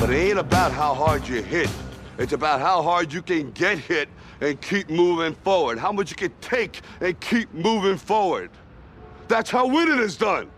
But it ain't about how hard you hit. It's about how hard you can get hit and keep moving forward. How much you can take and keep moving forward. That's how winning is done.